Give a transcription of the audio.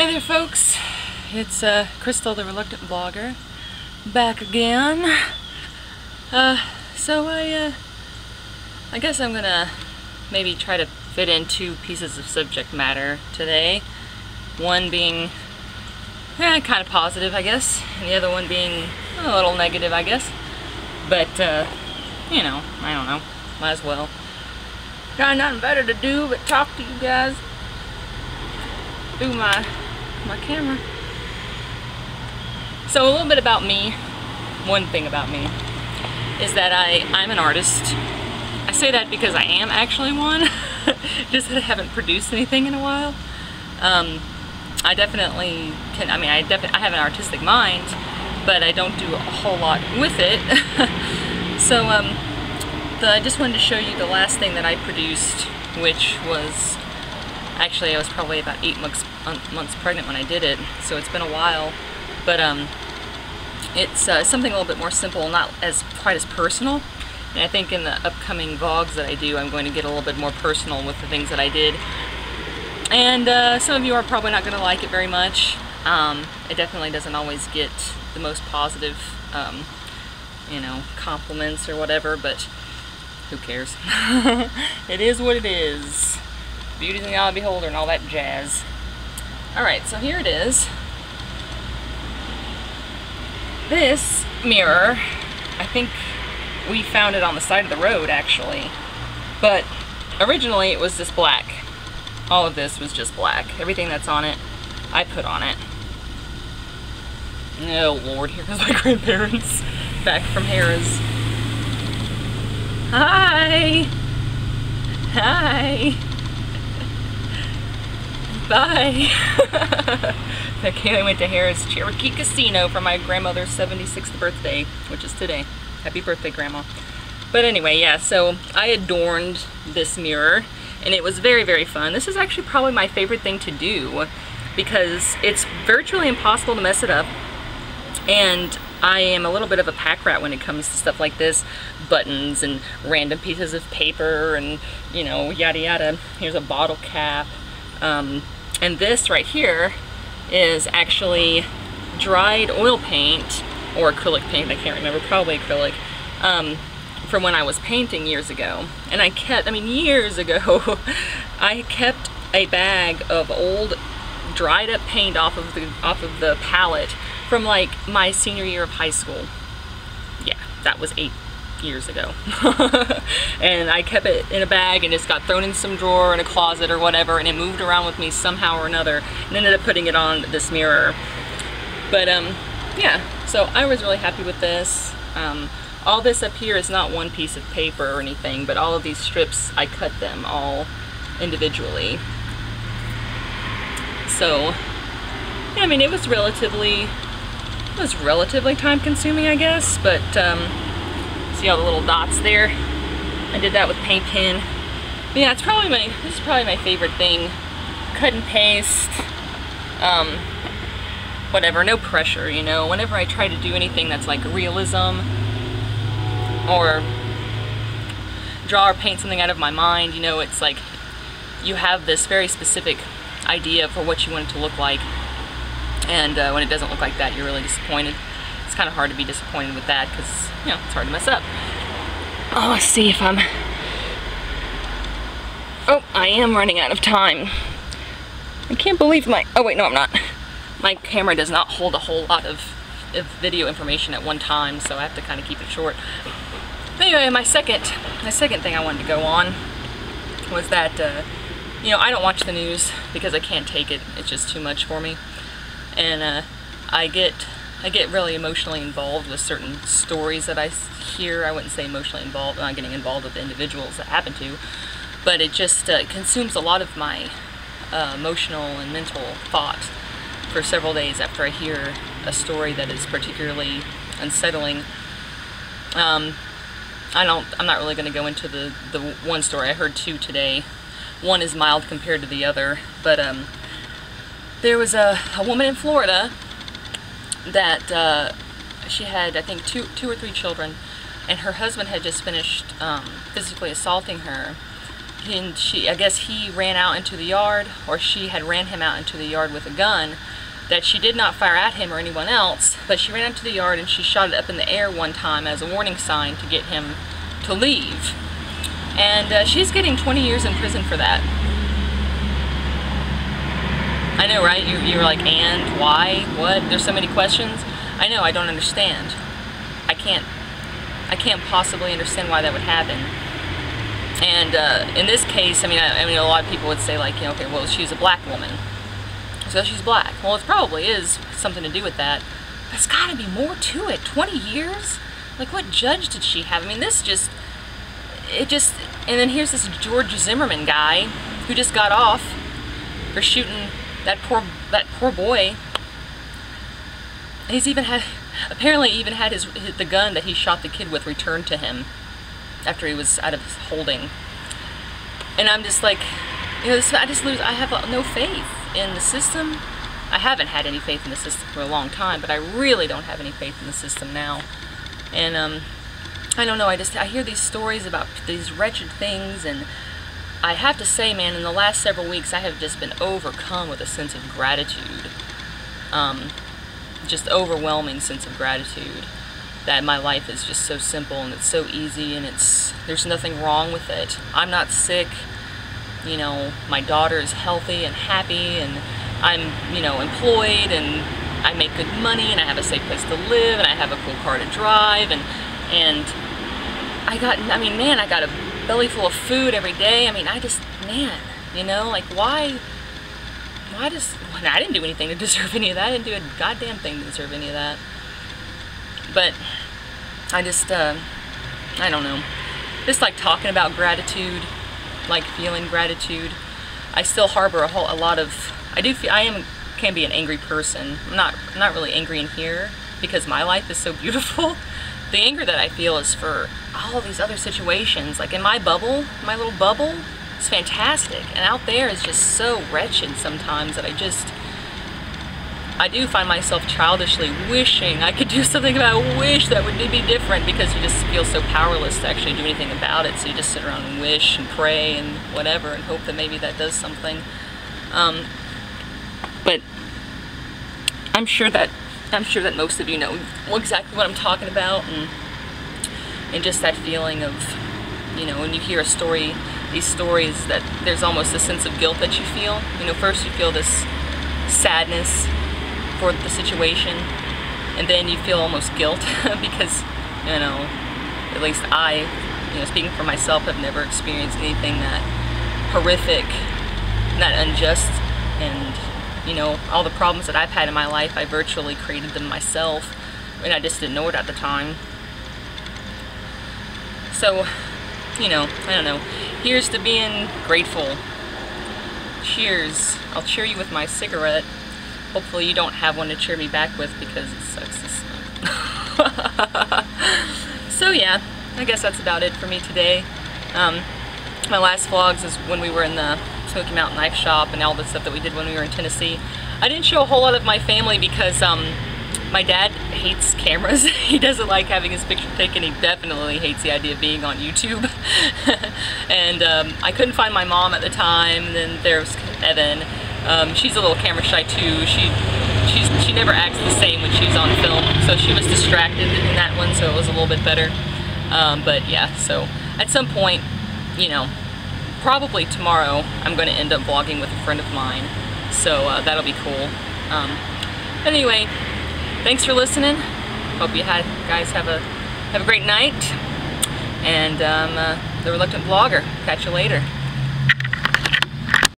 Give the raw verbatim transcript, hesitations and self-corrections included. Hey there folks, it's uh, Crystal the Reluctant Blogger back again. Uh, so I uh, I guess I'm gonna maybe try to fit in two pieces of subject matter today. One being eh, kind of positive, I guess, and the other one being a little negative, I guess. But, uh, you know, I don't know, might as well. Got nothing better to do but talk to you guys through my, my camera. So a little bit about me. One thing about me is that I, I'm an artist. I say that because I am actually one, just that I haven't produced anything in a while. Um, I definitely can, I mean, I, defi- I have an artistic mind, but I don't do a whole lot with it. So um, the, I just wanted to show you the last thing that I produced, which was, actually I was probably about eight months, months pregnant when I did it, so it's been a while, but um, it's uh, something a little bit more simple, not as quite as personal. And I think in the upcoming vlogs that I do, I'm going to get a little bit more personal with the things that I did. And uh, some of you are probably not going to like it very much. Um, it definitely doesn't always get the most positive, um, you know, compliments or whatever, but who cares? It is what it is. Beauty's in the eye of the beholder and all that jazz. Alright, so here it is. This mirror, I think we found it on the side of the road, actually. But originally it was just black. All of this was just black. Everything that's on it, I put on it. Oh Lord, here comes my grandparents back from Harrah's. Hi! Hi! Bye! Okay, I went to Harrah's Cherokee Casino for my grandmother's seventy-sixth birthday, which is today. Happy birthday, Grandma. But anyway, yeah, so I adorned this mirror, and it was very, very fun. This is actually probably my favorite thing to do, because it's virtually impossible to mess it up, and I am a little bit of a pack rat when it comes to stuff like this. Buttons and random pieces of paper and, you know, yada yada. Here's a bottle cap. Um, and this right here is actually dried oil paint or acrylic paint, I can't remember, probably acrylic, um, from when I was painting years ago. And I kept, I mean years ago, I kept a bag of old dried up paint off of the off of the palette from like my senior year of high school. Yeah, that was eight years ago. And I kept it in a bag and just got thrown in some drawer in a closet or whatever, and it moved around with me somehow or another, and ended up putting it on this mirror. But um, yeah, so I was really happy with this. Um, all this up here is not one piece of paper or anything, but all of these strips, I cut them all individually. So, yeah, I mean, it was relatively, it was relatively time-consuming, I guess, but um, see all the little dots there? I did that with paint pen. But yeah, it's probably my, this is probably my favorite thing. Cut and paste, um, whatever, no pressure, you know. Whenever I try to do anything that's like realism or draw or paint something out of my mind, you know, it's like you have this very specific idea for what you want it to look like, and uh, when it doesn't look like that, you're really disappointed. It's kind of hard to be disappointed with that because, you know, it's hard to mess up. Oh, let's see if I'm... Oh, I am running out of time. I can't believe my... Oh wait, no, I'm not. My camera does not hold a whole lot of, of video information at one time, so I have to kind of keep it short. But anyway, my second, my second thing I wanted to go on was that uh, you know, I don't watch the news because I can't take it. It's just too much for me. And uh, I get I get really emotionally involved with certain stories that I hear. I wouldn't say emotionally involved. I'm not getting involved with the individuals that happen to. But it just uh, consumes a lot of my uh, emotional and mental thought for several days after I hear a story that is particularly unsettling. Um, I don't, I'm not really going to go into the, the one story. I heard two today. One is mild compared to the other, but um, there was a, a woman in Florida that uh, she had, I think, two, two or three children, and her husband had just finished um, physically assaulting her, he and she, I guess he ran out into the yard, or she had ran him out into the yard with a gun, that she did not fire at him or anyone else, but she ran into the yard and she shot it up in the air one time as a warning sign to get him to leave. And uh, she's getting twenty years in prison for that. I know, right? You, you're like, and? Why? What? There's so many questions. I know, I don't understand. I can't, I can't possibly understand why that would happen. And uh, in this case, I mean, I, I mean, a lot of people would say, like, you know, okay, well, she's a black woman, so she's black. Well, it probably is something to do with that. There's got to be more to it. twenty years? Like, what judge did she have? I mean, this just, it just, and then here's this George Zimmerman guy who just got off for shooting that poor, that poor boy. He's even had, apparently even had his, his the gun that he shot the kid with returned to him after he was out of holding. And I'm just like, you know, this, I just lose, I have no faith in the system. I haven't had any faith in the system for a long time, but I really don't have any faith in the system now. And um, I don't know, I just, I hear these stories about these wretched things, and I have to say, man, in the last several weeks I have just been overcome with a sense of gratitude. Um, just overwhelming sense of gratitude that my life is just so simple and it's so easy, and it's, there's nothing wrong with it. I'm not sick, you know, my daughter is healthy and happy, and I'm, you know, employed, and I make good money, and I have a safe place to live, and I have a cool car to drive, and and I got, I mean, man, I got a belly full of food every day. I mean, I just, man, you know, like, why, why does, well, I didn't do anything to deserve any of that. I didn't do a goddamn thing to deserve any of that. But I just, uh, I don't know, just like talking about gratitude, like feeling gratitude. I still harbor a whole, a lot of, I do feel, I am, can be an angry person. I'm not, I'm not really angry in here because my life is so beautiful. The anger that I feel is for all these other situations. Like in my bubble, my little bubble, it's fantastic. And out there is just so wretched sometimes that I just, I do find myself childishly wishing I could do something about it. I wish that would be different, because you just feel so powerless to actually do anything about it. So you just sit around and wish and pray and whatever and hope that maybe that does something. Um, but I'm sure that I'm sure that most of you know exactly what I'm talking about, and and just that feeling of, you know, when you hear a story, these stories, that there's almost a sense of guilt that you feel. You know, first you feel this sadness for the situation, and then you feel almost guilt because, you know, at least I, you know, speaking for myself, have never experienced anything that horrific, that unjust, and, you know, all the problems that I've had in my life, I virtually created them myself, and I just didn't know it at the time. So, you know, I don't know. Here's to being grateful. Cheers. I'll cheer you with my cigarette. Hopefully you don't have one to cheer me back with, because it sucks to smoke. So yeah, I guess that's about it for me today. Um, my last vlogs is when we were in the Smoky Mountain Knife Shop and all the stuff that we did when we were in Tennessee. I didn't show a whole lot of my family because um, my dad hates cameras. He doesn't like having his picture taken. He definitely hates the idea of being on YouTube. And um, I couldn't find my mom at the time, and then there's Evan. Um, she's a little camera shy too. She she's, she never acts the same when she's on film, so she was distracted in that one, so it was a little bit better. Um, but yeah, so at some point, you know, probably tomorrow I'm going to end up vlogging with a friend of mine, so uh, that'll be cool. Um, anyway, thanks for listening. Hope you had, guys have a have a great night, and um, uh, The Reluctant Vlogger. Catch you later.